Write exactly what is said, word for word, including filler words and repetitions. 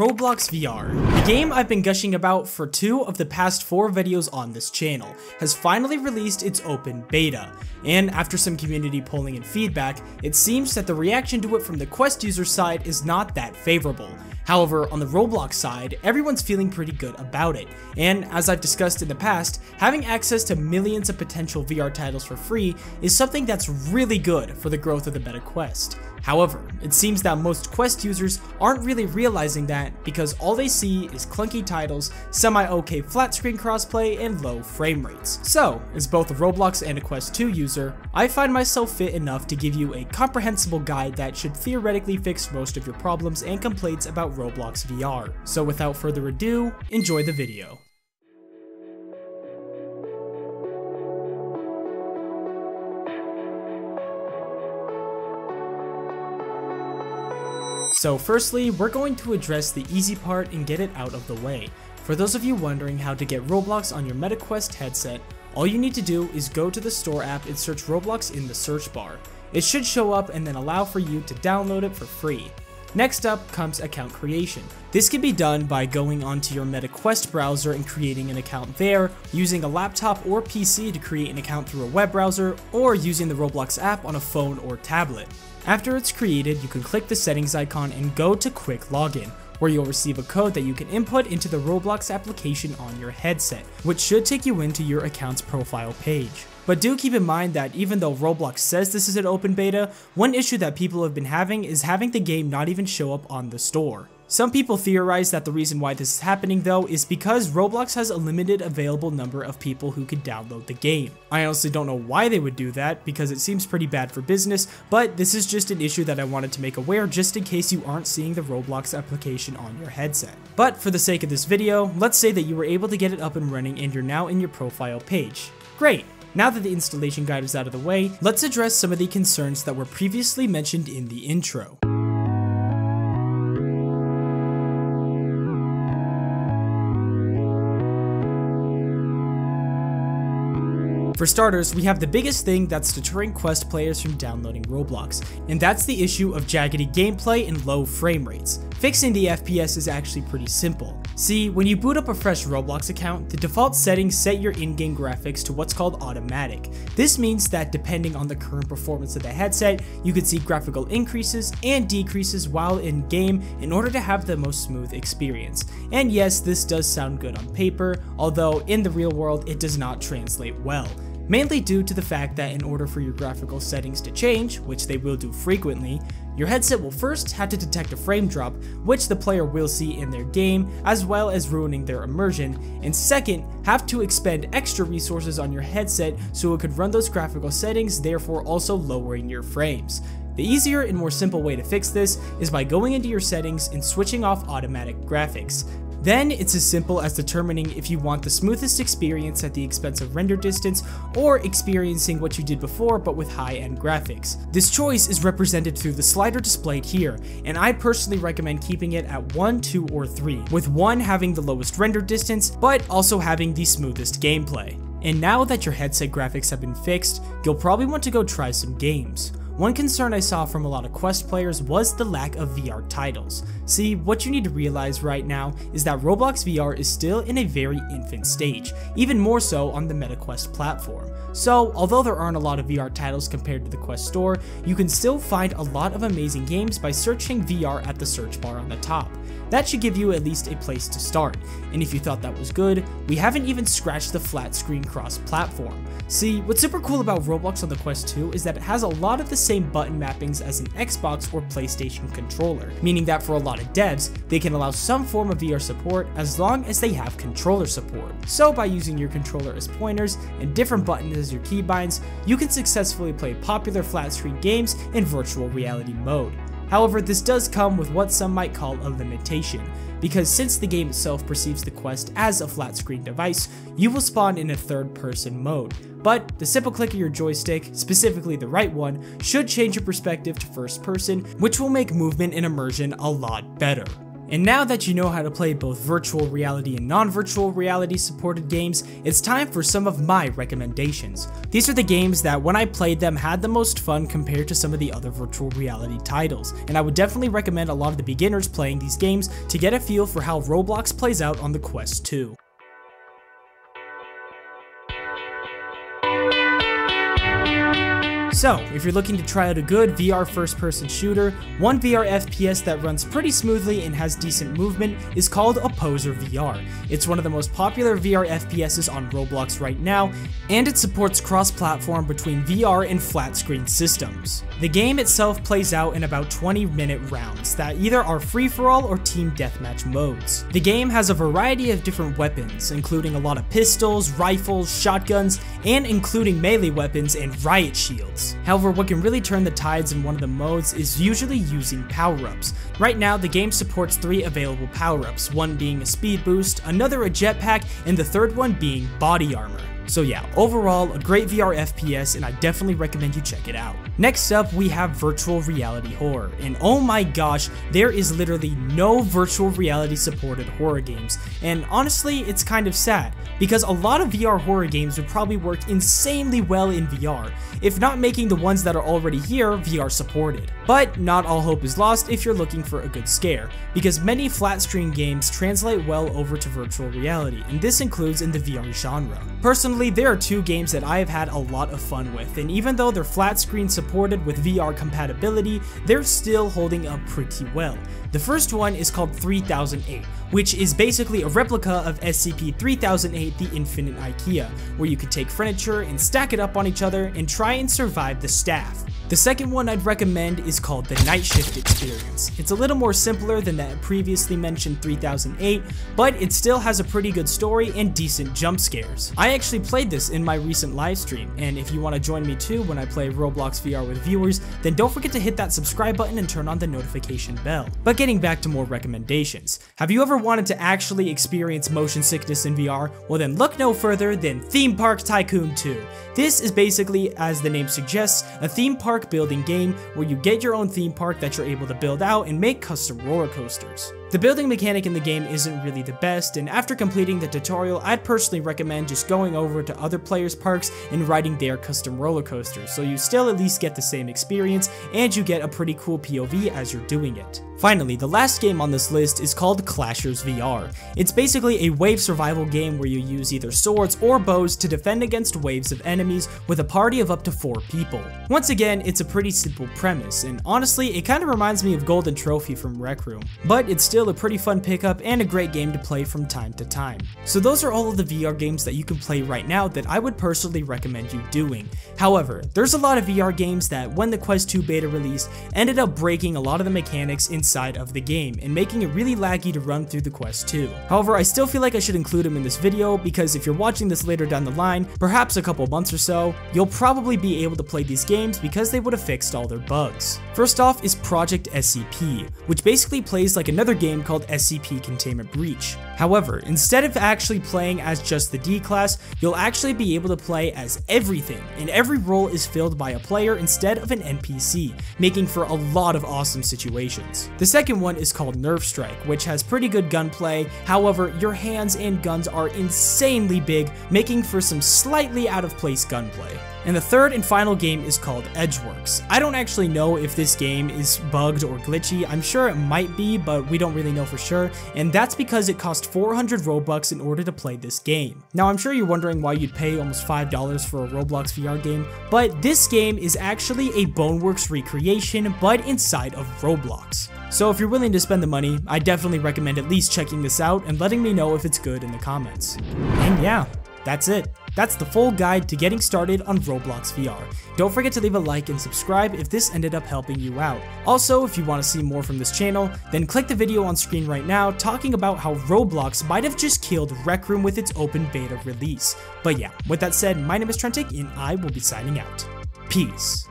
Roblox V R. The game I've been gushing about for two of the past four videos on this channel has finally released its open beta, and after some community polling and feedback, it seems that the reaction to it from the Quest user side is not that favorable. However, on the Roblox side, everyone's feeling pretty good about it, and as I've discussed in the past, having access to millions of potential V R titles for free is something that's really good for the growth of the Meta Quest. However, it seems that most Quest users aren't really realizing that because all they see is clunky titles, semi-okay flat screen crossplay, and low frame rates. So, as both a Roblox and a Quest two user, I find myself fit enough to give you a comprehensible guide that should theoretically fix most of your problems and complaints about Roblox V R. So without further ado, enjoy the video. So firstly, we're going to address the easy part and get it out of the way. For those of you wondering how to get Roblox on your Meta Quest headset, all you need to do is go to the store app and search Roblox in the search bar. It should show up and then allow for you to download it for free. Next up comes account creation. This can be done by going onto your Meta Quest browser and creating an account there, using a laptop or P C to create an account through a web browser, or using the Roblox app on a phone or tablet. After it's created, you can click the settings icon and go to Quick Login, where you'll receive a code that you can input into the Roblox application on your headset, which should take you into your account's profile page. But do keep in mind that even though Roblox says this is an open beta, one issue that people have been having is having the game not even show up on the store. Some people theorize that the reason why this is happening though is because Roblox has a limited available number of people who could download the game. I honestly don't know why they would do that because it seems pretty bad for business, but this is just an issue that I wanted to make aware just in case you aren't seeing the Roblox application on your headset. But for the sake of this video, let's say that you were able to get it up and running and you're now in your profile page. Great! Now that the installation guide is out of the way, let's address some of the concerns that were previously mentioned in the intro. For starters, we have the biggest thing that's deterring Quest players from downloading Roblox, and that's the issue of jaggedy gameplay and low frame rates. Fixing the F P S is actually pretty simple. See, when you boot up a fresh Roblox account, the default settings set your in-game graphics to what's called automatic. This means that depending on the current performance of the headset, you could see graphical increases and decreases while in-game in order to have the most smooth experience. And yes, this does sound good on paper, although in the real world it does not translate well. Mainly due to the fact that in order for your graphical settings to change, which they will do frequently, your headset will first have to detect a frame drop, which the player will see in their game, as well as ruining their immersion, and second, have to expend extra resources on your headset so it could run those graphical settings, therefore also lowering your frames. The easier and more simple way to fix this is by going into your settings and switching off automatic graphics. Then it's as simple as determining if you want the smoothest experience at the expense of render distance or experiencing what you did before but with high-end graphics. This choice is represented through the slider displayed here, and I personally recommend keeping it at one, two, or three, with one having the lowest render distance but also having the smoothest gameplay. And now that your headset graphics have been fixed, you'll probably want to go try some games. One concern I saw from a lot of Quest players was the lack of V R titles. See, what you need to realize right now is that Roblox V R is still in a very infant stage, even more so on the Meta Quest platform. So, although there aren't a lot of V R titles compared to the Quest store, you can still find a lot of amazing games by searching V R at the search bar on the top. That should give you at least a place to start, and if you thought that was good, we haven't even scratched the flat screen cross-platform. See, what's super cool about Roblox on the Quest two is that it has a lot of the same button mappings as an Xbox or PlayStation controller, meaning that for a lot of devs, they can allow some form of V R support as long as they have controller support. So by using your controller as pointers and different buttons as your keybinds, you can successfully play popular flat screen games in virtual reality mode. However, this does come with what some might call a limitation, because since the game itself perceives the Quest as a flat screen device, you will spawn in a third person mode, but the simple click of your joystick, specifically the right one, should change your perspective to first person, which will make movement and immersion a lot better. And now that you know how to play both virtual reality and non-virtual reality supported games, it's time for some of my recommendations. These are the games that when I played them had the most fun compared to some of the other virtual reality titles, and I would definitely recommend a lot of the beginners playing these games to get a feel for how Roblox plays out on the Quest two. So, if you're looking to try out a good V R first-person shooter, one V R F P S that runs pretty smoothly and has decent movement is called Opposer V R. It's one of the most popular V R F P Ses on Roblox right now, and it supports cross-platform between V R and flat-screen systems. The game itself plays out in about twenty-minute rounds that either are free-for-all or team deathmatch modes. The game has a variety of different weapons, including a lot of pistols, rifles, shotguns, and including melee weapons and riot shields. However, what can really turn the tides in one of the modes is usually using power-ups. Right now, the game supports three available power-ups, one being a speed boost, another a jetpack, and the third one being body armor. So yeah, overall, a great V R F P S, and I definitely recommend you check it out. Next up, we have virtual reality horror, and oh my gosh, there is literally no virtual reality supported horror games, and honestly, it's kind of sad, because a lot of V R horror games would probably work insanely well in V R, if not making the ones that are already here V R supported. But not all hope is lost if you're looking for a good scare, because many flat screen games translate well over to virtual reality, and this includes in the V R genre. Personally, there are two games that I have had a lot of fun with, and even though they're flat screen supported supported with V R compatibility, they're still holding up pretty well. The first one is called three thousand eight, which is basically a replica of S C P three thousand eight, the Infinite IKEA, where you could take furniture and stack it up on each other and try and survive the staff. The second one I'd recommend is called the Night Shift Experience. It's a little more simpler than that previously mentioned three thousand eight, but it still has a pretty good story and decent jump scares. I actually played this in my recent livestream, and if you want to join me too when I play Roblox V R with viewers, then don't forget to hit that subscribe button and turn on the notification bell. But getting back to more recommendations, have you ever wanted to actually experience motion sickness in V R? Well then look no further than Theme Park Tycoon two. This is basically, as the name suggests, a theme park building game where you get your own theme park that you're able to build out and make custom roller coasters. The building mechanic in the game isn't really the best, and after completing the tutorial, I'd personally recommend just going over to other players' parks and riding their custom roller coasters, so you still at least get the same experience and you get a pretty cool P O V as you're doing it. Finally, the last game on this list is called Clashers V R. It's basically a wave survival game where you use either swords or bows to defend against waves of enemies with a party of up to four people. Once again, it's a pretty simple premise, and honestly, it kind of reminds me of Golden Trophy from Rec Room, but it's still a pretty fun pickup and a great game to play from time to time. So those are all of the V R games that you can play right now that I would personally recommend you doing. However, there's a lot of V R games that when the Quest two beta released ended up breaking a lot of the mechanics inside of the game and making it really laggy to run through the Quest two. However, I still feel like I should include them in this video because if you're watching this later down the line, perhaps a couple months or so, you'll probably be able to play these games because they would have fixed all their bugs. First off is Project S C P, which basically plays like another game called S C P Containment Breach. However, instead of actually playing as just the D class, you'll actually be able to play as everything, and every role is filled by a player instead of an N P C, making for a lot of awesome situations. The second one is called Nerf Strike, which has pretty good gunplay. However, your hands and guns are insanely big, making for some slightly out of place gunplay. And the third and final game is called Edgeworks. I don't actually know if this game is bugged or glitchy. I'm sure it might be, but we don't really know for sure, and that's because it cost four hundred Robux in order to play this game. Now I'm sure you're wondering why you'd pay almost five dollars for a Roblox V R game, but this game is actually a Boneworks recreation, but inside of Roblox. So if you're willing to spend the money, I definitely recommend at least checking this out and letting me know if it's good in the comments. And yeah, that's it. That's the full guide to getting started on Roblox V R. Don't forget to leave a like and subscribe if this ended up helping you out. Also, if you want to see more from this channel, then click the video on screen right now talking about how Roblox might have just killed Rec Room with its open beta release. But yeah, with that said, my name is Trentic and I will be signing out. Peace.